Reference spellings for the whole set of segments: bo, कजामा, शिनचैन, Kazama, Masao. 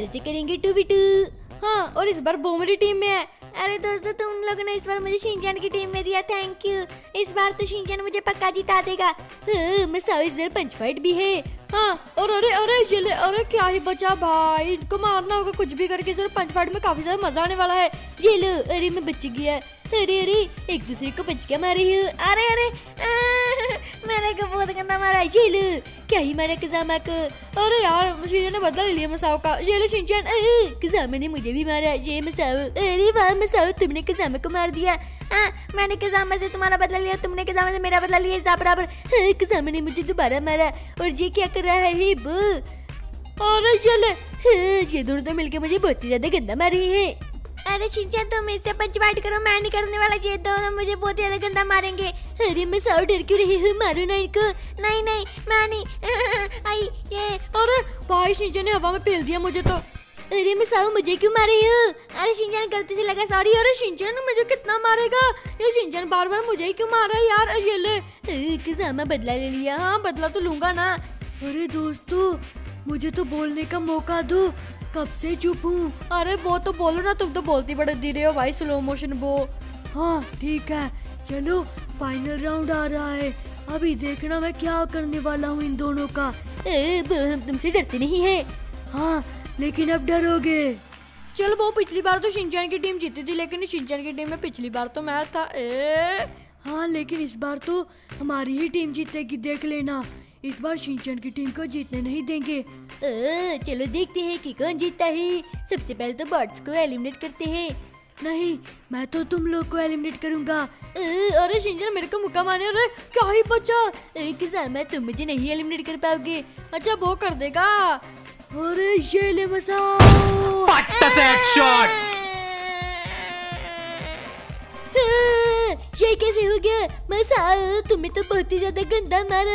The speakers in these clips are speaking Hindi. फायदे करेंगे 2v2। हाँ, और इस बार बोमरी टीम में है। अरे दोस्तों, तुम लोगों ने इस बार मुझे शिनचैन की टीम में दिया, थैंक यू। इस बार तो शिनचैन मुझे पक्का जिता देगा। हाँ, मसाओ इस बार पंच फाइट भी है। हाँ, और अरे अरे ये ले, अरे क्या ही बचा भाई, इनको मारना होगा कुछ भी करके। इस बार पंच फाइट में काफी ज्यादा मजा आने वाला है। ये लो, अरे मैं बच गया। अरे अरे एक दूसरे को पंच क्या मार रही हूँ। अरे अरे मैंने को बहुत गंदा मारा। ये लो, क्या ही मारा कजामा को। अरे यार, शिनचैन ने बदला ले लिया मसाओ का। ये लो शिनचैन, कजामा ने मुझे भी मारा। ये मसाओ, अरे वाह मसाओ, तुमने कजामा को मार दिया। मैंने कजामा से तुम्हारा बदला लिया, तुमने कजामा से मेरा बदला लिया, बराबर। कजामा ने मुझे दोबारा मारा। और ये क्या कर रहा है बो? अरे चले, ये दोनों तो मिलकर मुझे बहुत ही ज्यादा गंदा मार रही है। अरे शिनचैन, तुम इससे पंचवाट करो, मैं नहीं करने वाला। ये दोनों मुझे बहुत ज्यादा गंदा मारेंगे। अरे मैं साओ डर क्यों रही हूँ, मारू ना इनको। नहीं नहीं मैं नहीं। आई ये, अरे भाई शिनचैन ने हवा में फेल दिया मुझे तो। अरे मैं साओ, मुझे क्यों मारे हो? अरे शिनचैन गलती से लगा, सॉरी। अरे शिनचैन मुझे कितना मारेगा, ये शिनचैन बार बार मुझे ही क्यों मार रहा है यार। ये ले, कज़ामा बदला ले लिया। हाँ, बदला तो लूंगा ना। अरे दोस्तों, मुझे तो बोलने का मौका दो, कब से चुप हूँ। अरे वो तो बोलो ना, तुम तो बोलती बड़े धीरे हो भाई, स्लो मोशन वो। हाँ ठीक है, चलो फाइनल राउंड आ रहा है, अभी देखना मैं क्या करने वाला हूँ इन दोनों का। हम तुमसे डरते नहीं है। हाँ, लेकिन अब डरोगे। चलो, वो पिछली बार तो शिनचैन की टीम जीती थी, लेकिन शिनचैन की टीम में पिछली बार तो मैं था। हाँ, लेकिन इस बार तो हमारी ही टीम जीतेगी, देख लेना। इस बार शिनचैन की टीम को जीतने नहीं देंगे। चलो देखते हैं कि कौन जीतता है। सबसे पहले तो बॉट्स को एलिमिनेट करते हैं। नहीं, मैं तो तुम लोग को एलिमिनेट करूंगा। अरे शिनचैन मेरे को मुक्का मारने, अरे क्या ही बचा। कज़ामा, तुम मुझे नहीं एलिमिनेट कर पाओगे। अच्छा, वो कर देगा। अरे ये ले मसाओ, ये कैसे हो गया मसाओ? तुम्हें तो बहुत ही ज्यादा गंदा मारा।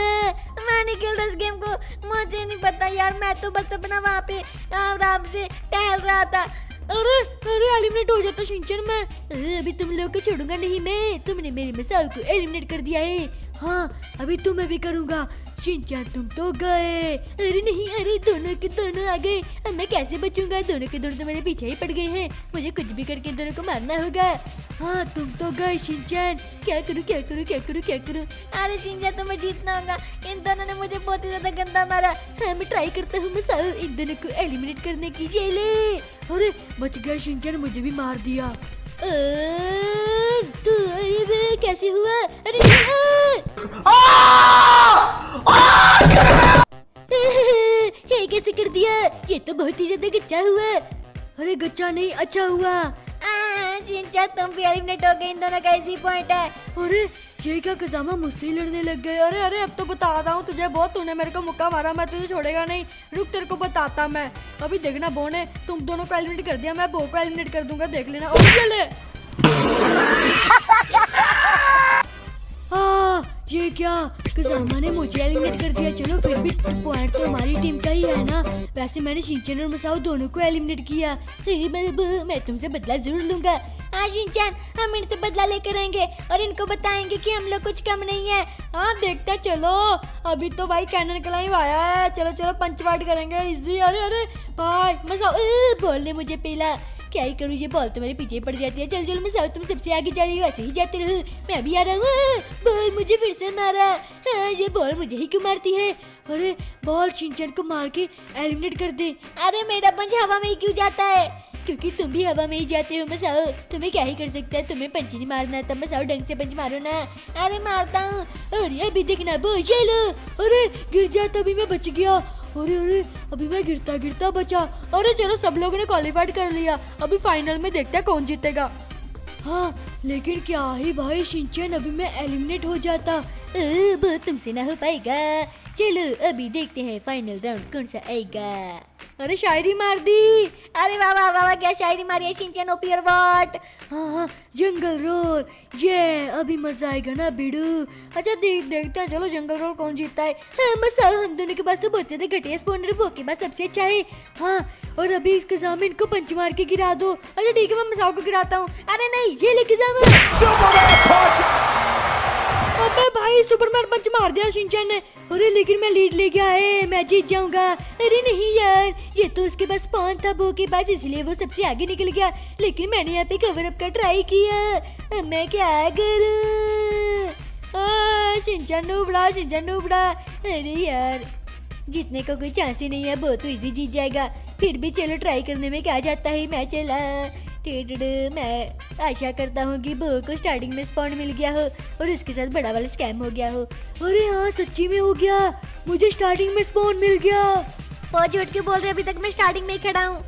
मैं नहीं खेल रहा इस गेम को, मुझे नहीं पता यार, मैं तो बस अपना वहाँ पे आराम से टहल रहा था। अरे अरे एलिमिनेट हो जाता शिनचैन में। अभी तुम लोग को छोड़ूंगा नहीं मैं, तुमने मेरे मसाओ को एलिमिनेट कर दिया है। हाँ, अभी तुम्हें भी करूंगा शिनचैन, तुम तो गए। अरे नहीं, अरे दोनों के दोनों आ गए। अब मैं कैसे बचूंगा, दोनों के दोनों तो मेरे पीछे ही पड़ गए हैं। मुझे कुछ भी करके दोनों को मारना होगा। हाँ, तुम तो गए शिनचैन। क्या करूँ क्या करूँ क्या करूँ क्या करूँ? अरे शिनचैन, तुम्हें जीतना होगा, इन दोनों ने मुझे बहुत ही ज्यादा गंदा मारा। हाँ, मैं ट्राई करता हूँ मसाओ इन दोनों को एलिमिनेट करने की। जेले, अरे बच गया शिनचैन, मुझे भी मार दिया। तो अरे कैसे हुआ? अरे ये कैसे कर दिया? ये तो बहुत ही ज्यादा गच्चा हुआ। अरे गच्चा नहीं, अच्छा हुआ। शिनचैन, तुम भी एलिमिनेट हो गए, इन दोनों का इजी पॉइंट है। अरे ये क्या, कज़ामा मुझसे लड़ने लग गए। अरे अरे, अब तो बताता हूँ तुझे बहुत, तूने मेरे को मुक्का मारा, मैं तुझे छोड़ेगा नहीं। रुक, तेरे को बताता मैं। अभी देखना, बो ने तुम दोनों को एलिमिनेट कर दिया, मैं बो को एलिमिनेट कर दूंगा, देख लेना। और चले, ये क्या, कज़ामा ने मुझे एलिमिनेट कर दिया। चलो फिर भी पॉइंट तो हमारी टीम का ही है ना। वैसे मैंने शिनचैन और मसाओ दोनों को एलिमिनेट किया। अरे मैं तुमसे बदला जरूर लूंगा। हाँ शिनचैन, हम इनसे बदला लेकर आएंगे और इनको बताएंगे कि हम लोग कुछ कम नहीं है। हाँ देखते, चलो। अभी तो भाई कैनन क्लाइम आया है, चलो चलो पंचवाट करेंगे इजी। अरे अरे भाई मसाओ, बॉल ने मुझे पीला। क्या ही करूँ, ये बॉल तो मेरे पीछे पड़ जाती है। चल चल मसाओ, तुम सबसे आगे जा रही हो, ऐसे ही जाते रहो, मैं भी आ रहा हूँ। बॉल मुझे फिर से मारा। हाँ, ये बॉल मुझे ही क्यों मारती है? अरे बॉल शिनचैन को मार के एलिमिनेट कर दे। अरे मेरा पंच हवा में ही क्यों जाता है? क्योंकि तुम भी हवा में ही जाते हो मसाओ, तुम्हें क्या ही कर सकता है, तुम्हें पंच नहीं मारना। तब मसाओ ढंग से पंच मारो ना। अरे मारता हूँ, अरे अभी देखना बो। चलो, अरे गिर जाता, अभी मैं बच गया। अरे अरे, अभी मैं गिरता गिरता बचा। अरे चलो, सब लोगों ने क्वालिफाइड कर लिया, अभी फाइनल में देखते हैं कौन जीतेगा। हाँ, लेकिन क्या ही भाई शिनचैन, अभी मैं एलिमिनेट हो जाता। अब तुमसे ना हो पाएगा। चलो अभी देखते हैं फाइनल राउंड कौन सा आएगा। अरे शायरी मार दी। अरे वाह वाह वाह, क्या शायरी मारी है शिनचैन, ओपी और वाट। हाँ हाँ, जंगल रोल, ये अभी मजा आएगा ना बिडू। अच्छा देखते हैं, चलो जंगल रोल कौन जीतता है। हाँ मसाओ, हम दोनों के पास तो बहुत ज्यादा घटिया स्पॉन्डर, वो के पास सबसे अच्छा है। हाँ, और अभी इसके सामने इनको पंच मार के गिरा दो। अच्छा ठीक है, मैं मसाओ को गिराता हूँ। अरे नहीं, ये ले कज़ामा। अबे भाई सुपरमैन पंच मार दिया शिनचैन ने। अरे लेकिन मैं लीड ले गया है, मैं जीत जाऊंगा। अरे नहीं यार, ये तो उसके पास पान था बो के पास, इसलिए वो सबसे आगे निकल गया। लेकिन मैंने यहाँ पे कवर अप का ट्राई किया, मैं क्या करूं? शिनचैन उबड़ा, शिनचैन उबड़ा। अरे यार जीतने का कोई चांस ही नहीं है, बहुत तो इजी जीत जाएगा। फिर भी चलो ट्राई करने में क्या जाता है। मैं चला मैं आशा करता हूँ कि बो को स्टार्टिंग में स्पॉन मिल गया हो और उसके साथ बड़ा वाला स्कैम हो गया हो। अरे हाँ सच्ची में हो गया, मुझे स्टार्टिंग में स्पॉन मिल गया। बहुत उठ के बोल रहे, अभी तक मैं स्टार्टिंग में ही खड़ा हूँ।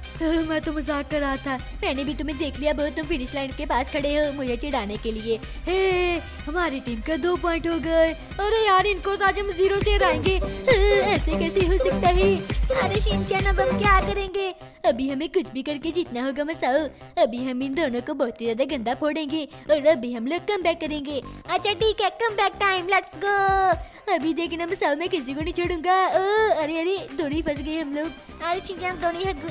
मैं तो मजाक कर रहा था, मैंने भी तुम्हें देख लिया। बहुत तुम फिनिश लाइन के पास खड़े हो मुझे चिढ़ाने के लिए। हे हमारी टीम का 2 पॉइंट हो गए। अरे यार इनको तो आज हम 0 से हराएंगे, ऐसे कैसे हो सकता है? अरे शिनचैन अब हम क्या करेंगे? अभी हमें कुछ भी करके जीतना होगा मसाओ। अभी हम इन दोनों को बहुत ही ज्यादा गंदा फोड़ेंगे और अभी हम लोग कम बैक करेंगे। अच्छा ठीक है, come back time, let's go. अभी देखना मसाओ, मैं किसी को नहीं छोड़ूंगा। अरे अरे दोनों फंस गए हम लोग। अरे शिनचैन दोनों हग्गू,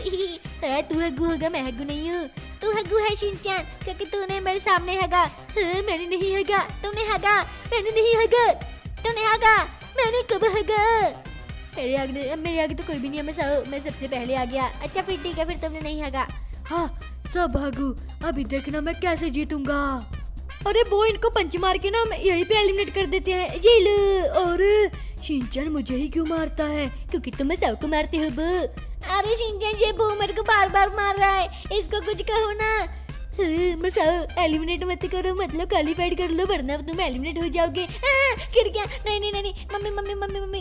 तू हग्गू होगा, मैं हग्गू नहीं हूँ। तू हग्गू है शिनचैन, क्योंकि तूने मेरे सामने हगा। मैंने नहीं हगा, तुमने हगा। मैंने नहीं हगा, तुमने हगा। मैंने कब हगा? मेरे आगे तो कोई भी नहीं है मसाओ, मैं सबसे पहले आ गया। अच्छा फिर ठीक है, फिर तुमने नहीं हगा। हाँ सब हगू, अभी देखना मैं कैसे जीतूंगा। अरे वो इनको पंच मार के ना हम यहीं पे एलिमिनेट कर देते हैं। जी लो। और शिनचैन मुझे ही क्यों मारता है? क्योंकि तुम मसाओ को मारते हो बो। अरे शिनचैन ये बो मेरे को बार बार मार रहा है, इसको कुछ कहो ना। मसाओ एलिमिनेट मत करो, मतलब क्वालिफाइड कर लो वरना तुम एलिमिनेट हो जाओगे। गिर गया। नहीं नहीं नहीं, mummy mummy mummy mummy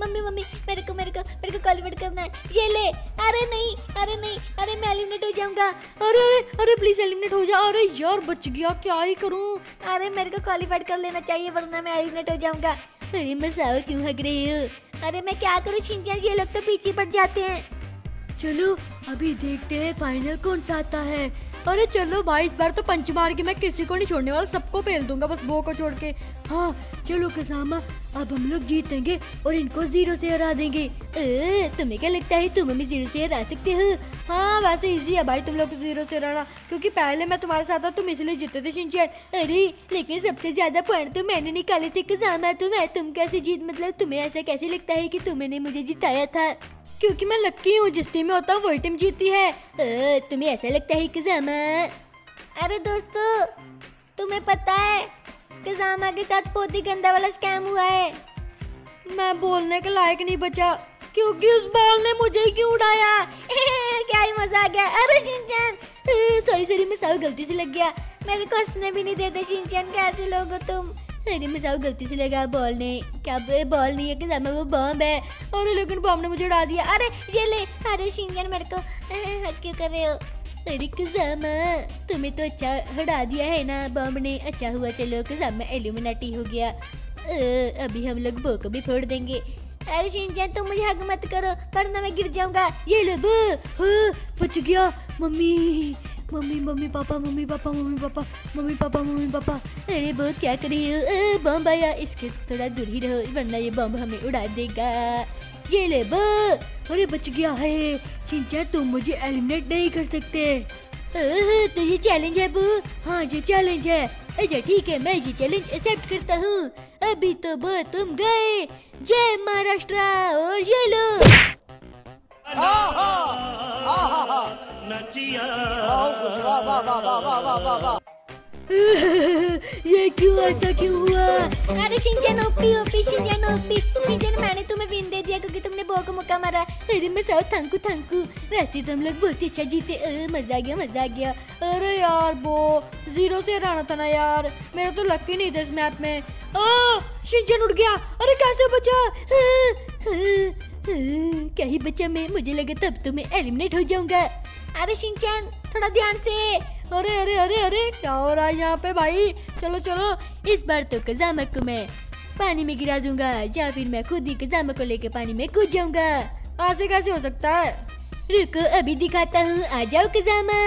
mummy mummy, मेरे को क्वालिफाइड करना है, ये ले। अरे नहीं, अरे नहीं, अरे मैं एलिमिनेट हो जाऊंगा। अरे अरे अरे प्लीज एलिमिनेट हो जा। अरे यार बच गया, क्या ही करूँ। अरे मेरे को क्वालिफाइड कर लेना चाहिए वरना मैं एलिमिनेट हो जाऊंगा। अरे मसाओ क्यों हग रही हो? अरे मैं क्या करूँ शिनचैन, ये लोग तो पीछे पड़ जाते हैं। चलो अभी देखते हैं फाइनल कौन सा आता है। अरे चलो भाई, इस बार तो पंच मार के मैं किसी को नहीं छोड़ने वाला, सबको पेल दूंगा बस बो को छोड़ के। हाँ चलो कज़ामा, अब हम लोग जीतेंगे और इनको 0 से हरा देंगे। तुम्हें क्या लगता है तुम हमें 0 से हरा सकते हो? हाँ वैसे इजी है भाई तुम लोग 0 से हराना, क्योंकि पहले मैं तुम्हारे साथ था, तुम इसलिए जीते थे शिनचैन। अरे लेकिन सबसे ज्यादा पॉइंट तो मैंने निकाले थे कज़ामा। तुम कैसे जीत, मतलब तुम्हें ऐसा कैसे लगता है कि तुमने मुझे जिताया था? क्योंकि मैं लक्की हूँ, जिस टीम में होता हूँ वही टीम जीती है। तुम्हें ऐसा लगता है कज़ामा? अरे दोस्तों तुम्हें पता है कज़ामा के साथ बहुत ही गंदा वाला स्कैम हुआ है। मैं बोलने के लायक नहीं बचा, क्योंकि उस बॉल ने मुझे क्यों उड़ाया। क्या ही मजा आ गया। अरे शिनचैन सॉरी मसाओ गलती से लग गया, मेरे को हंसने भी नहीं देते शिनचैन, कैसे लोग हो तुम। अरे मसाओ गलती से लगा बॉल ने, क्या बॉल नहीं है कज़ामा, वो बॉम्ब है। और लेकिन बॉम्ब ने मुझे उड़ा दिया। अरे ये ले। अरे शिनचैन मेरे को हक क्यों कर रहे हो? अरे कज़ामा तुम्हें तो अच्छा हटा दिया है ना बॉम्ब ने। अच्छा हुआ चलो कज़ामा एलिमिनेटी हो गया। अभी हम लोग बो को भी फोड़ देंगे। अरे शिनचैन तुम मुझे हक मत करो वरना मैं गिर जाऊंगा। ये लो बो। बच गया। Mummy mummy mummy papa, mummy papa, mummy papa, mummy papa, mummy papa. अरे बो क्या कर रही हो? बम आया, इसके थोड़ा दूर ही रहो वरना ये बम हमें उड़ा देगा। ये ले बो। अरे बच गया है। शिनचैन तुम मुझे एलिमिनेट नहीं कर सकते। तो ये चैलेंज है बो। हाँ ये चैलेंज है। अच्छा ठीक है, मैं ये चैलेंज एक्सेप्ट करता हूँ। अभी तो बो तुम गए। जय महाराष्ट्र। और ये लो ये क्यों, ऐसा क्यों हुआ? अरे शिनचैन ओपी ओपी, शिनचैन ओपी। शिनचैन मैंने तुम्हें विन दे दिया क्योंकि तुमने बो को मुक्का मारा। अरे मसाओ थैंकू थैंकू, वैसे तुम लोग बहुत अच्छा जीते। मजा आ गया, मजा आ गया। अरे यार बो 0 से हराना था ना यार, मेरा तो लकी नहीं था इस मैप में। शिनचैन उड़ गया। अरे कैसे बचा? क्या ही बचा मैं, मुझे लगा तब तो मैं एलिमिनेट हो जाऊंगा। अरे शिनचैन थोड़ा ध्यान से। अरे अरे अरे अरे क्या हो रहा है यहाँ पे भाई? चलो चलो, इस बार तो कज़ामा को मैं पानी में गिरा दूंगा या फिर मैं खुद ही कज़ामा को लेके पानी में कूद जाऊंगा। ऐसे कैसे हो सकता है? रुको अभी दिखाता हूँ, आ जाओ कज़ामा।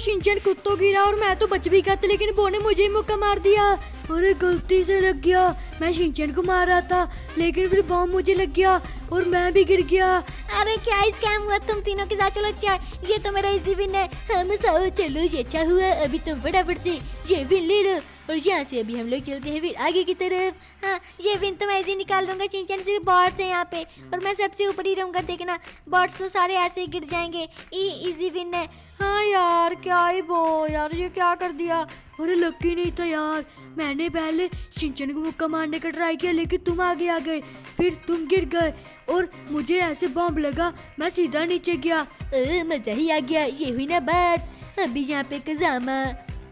शिनचैन कुत्तों गिरा और मैं तो बच भी गया, लेकिन बो ने मुझे ही मुक्का मार दिया। अरे गलती से लग गया, मैं शिनचैन को मार रहा था लेकिन फिर बॉम्ब मुझे लग गया और मैं भी गिर गया। अरे क्या स्कैम हुआ तुम तीनों के साथ। चलो अच्छा ये तो मेरा इजी विन है। हम साओ चलो ये अच्छा हुआ, अभी तुम फटाफट से ये विन ले लो और यहाँ से अभी हम लोग चलते हैं फिर आगे की तरफ। हाँ ये विन तो मैं ऐसे निकाल दूंगा, शिनचैन सिर्फ बॉट्स है यहाँ पे और मैं सबसे ऊपर ही रहूँगा, देखना बॉट्स तो सारे ऐसे ही गिर जाएंगे। इजी विन है। हाँ यार क्या ही बो यार, ये क्या कर दिया। अरे लकी नहीं था यार, मैंने पहले शिनचैन को मुक्का मारने का ट्राई किया लेकिन तुम आगे आ गए, फिर तुम गिर गए और मुझे ऐसे बॉम्ब लगा, मैं सीधा नीचे गया। मजा ही आ गया। ये हुई ना बात। अभी यहाँ पे कज़ामा,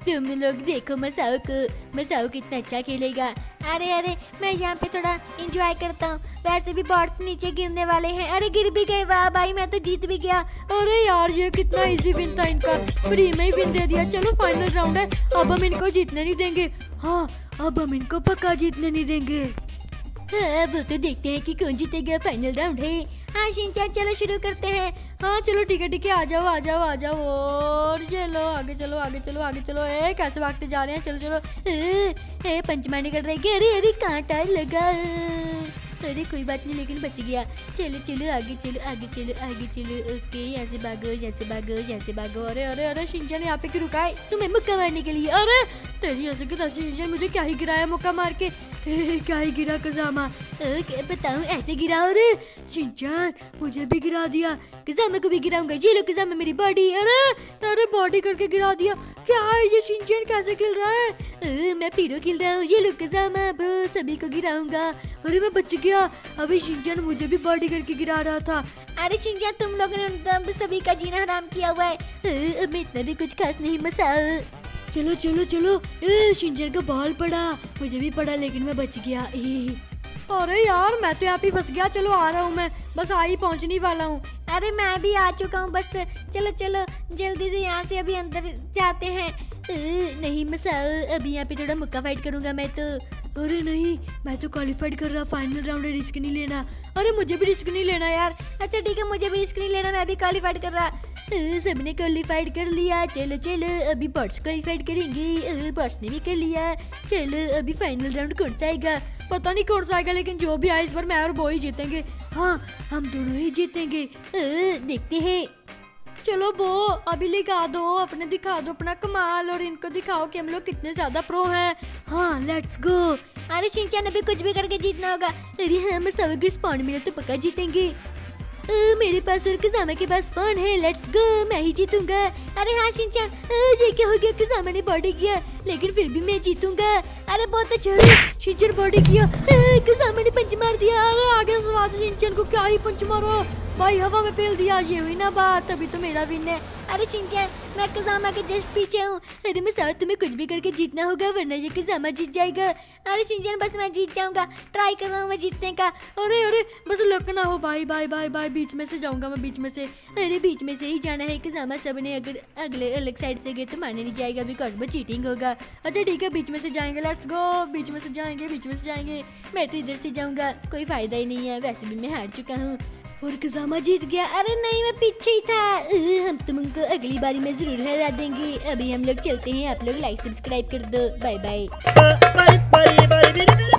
तुम लोग देखो मसाओ को, मसाओ कितना अच्छा खेलेगा। अरे अरे मैं यहाँ पे थोड़ा एंजॉय करता हूँ, वैसे भी बॉट्स नीचे गिरने वाले हैं। अरे गिर भी गए, वाह भाई मैं तो जीत भी गया। अरे यार ये कितना इजी विन था इनका, फ्री में ही विन दे दिया। चलो फाइनल राउंड है, अब हम इनको जीतने नहीं देंगे। हाँ अब हम इनको पक्का जीतने नहीं देंगे। हाँ वो तो देखते हैं कि कौन जीतेगा, फाइनल राउंड है। हाँ शिनचैन चलो शुरू करते हैं। हाँ चलो ठीक है आ जाओ आ जाओ आ जाओ और चलो आगे चलो आगे चलो आगे चलो। ए कैसे भागते जा रहे हैं, चलो चलो। ए पंचमानी कर रही है। अरे अरे कांटा लगा। अरे कोई बात नहीं लेकिन बच गया। चलो चलो आगे चलो आगे चलो आगे चलो। ओके ऐसे भागो जैसे भागो जैसे भागो। अरे अरे अरे शिनचैन यहाँ पे क्यों रुका है तुम्हें मुक्का मारने के लिए। अरे तेरी ऐसे गिरा शिनचैन, मुझे क्या ही गिराया मुक्का मार के। क्या ही गिरा कज़ामा। ओके बताऊँ ऐसे गिरा। अरे शिनचैन मुझे भी गिरा दिया, कज़ामा को भी गिराऊंगा। ये लो कज़ामा मेरी बॉडी। अरे अरे बॉडी करके गिरा दिया। क्या है ये शिनचैन कैसे खेल रहा है। मैं पीरो खेल रहा हूँ। ये लो कज़ामा सभी को गिराऊंगा। अरे मैं बच गया, अभी शिनचैन मुझे भी बॉडी करके गिरा रहा था। अरे शिनचैन तुम लोगों ने सभी का जीना हराम किया हुआ है। अब इतना भी कुछ खास नहीं मसाओ। चलो चलो चलो। शिनचैन का बॉल पड़ा, मुझे भी पड़ा लेकिन मैं बच गया। अरे यार मैं तो यहाँ पे फंस गया। चलो आ रहा हूँ मैं, बस आई पहुँचने वाला हूँ। अरे मैं भी आ चुका हूँ बस। चलो चलो जल्दी से यहाँ से अभी अंदर जाते हैं। नहीं मसाओ अभी यहाँ पे थोड़ा मुक्का फाइट करूँगा मैं तो। अरे नहीं मैं तो क्वालिफाइड कर रहा, फाइनल राउंड है रिस्क नहीं लेना। अरे मुझे भी रिस्क नहीं लेना यार। अच्छा ठीक है मुझे भी रिस्क नहीं लेना, मैं भी क्वालिफाइड कर रहा। सबने क्वालिफाइड कर लिया। चलो चलो अभी बॉट्स क्वालिफाइड करेंगे, बॉट्स ने भी कर लिया। चलो अभी फाइनल राउंड कौन सा आएगा, पता नहीं कौन सा आएगा लेकिन जो भी आए इस बार मैं और वो ही जीतेंगे। हाँ हम दोनों ही जीतेंगे। देखते हैं। चलो बो अभी लिखा दो अपने, दिखा दो अपना कमाल और इनको दिखाओ कि हम लोग कितने ज्यादा प्रो हैं। हाँ लेट्स गो। अरे शिनचैन अभी कुछ भी करके जीतना होगा। अरे हाँ मैं सब स्पॉन मिला तो पक्का जीतेंगे। मेरे पास और कज़ामा के पास स्पॉन है, लेट्स गो मैं ही जीतूंगा। अरे हाँ शिनचैन ये क्या हो गया, कज़ामा ने बॉडी किया लेकिन फिर भी मैं जीतूंगा। अरे बहुत अच्छा शिनचैन बॉडी किया, कज़ामा ने पंच मार दिया। अरे आगे सवाल शिनचैन को क्या ही पंच मारो भाई, हवा में फैल दिया। ये हुई ना बात, अभी तो मेरा विन है। अरे शिनचैन मैं कज़ामा के जस्ट पीछे हूँ। अरे मसाओ तुम्हें कुछ भी करके जीतना होगा वरना ये कज़ामा जीत जाएगा। अरे शिनचैन बस मैं जीत जाऊँगा, ट्राई कर रहा हूँ मैं जीतने का। अरे अरे बस लक ना हो भाई भाई भाई भाई, बीच में से जाऊँगा मैं बीच में से। अरे बीच में से ही जाना है कज़ामा, सब ने अगर अगले अलग साइड से गए तो मारने नहीं जाएगा बिकॉज वो चीटिंग होगा। अच्छा ठीक है बीच में से जाएंगे, लेट्स गो बीच में से जाएंगे बीच में से जाएंगे। मैं तो इधर से जाऊँगा, कोई फ़ायदा ही नहीं है, वैसे भी मैं हार चुका हूँ और कज़ामा जीत गया। अरे नहीं मैं पीछे ही था। हम तुमको अगली बारी में जरूर हरा देंगे। अभी हम लोग चलते हैं, आप लोग लाइक सब्सक्राइब कर दो। Bye bye.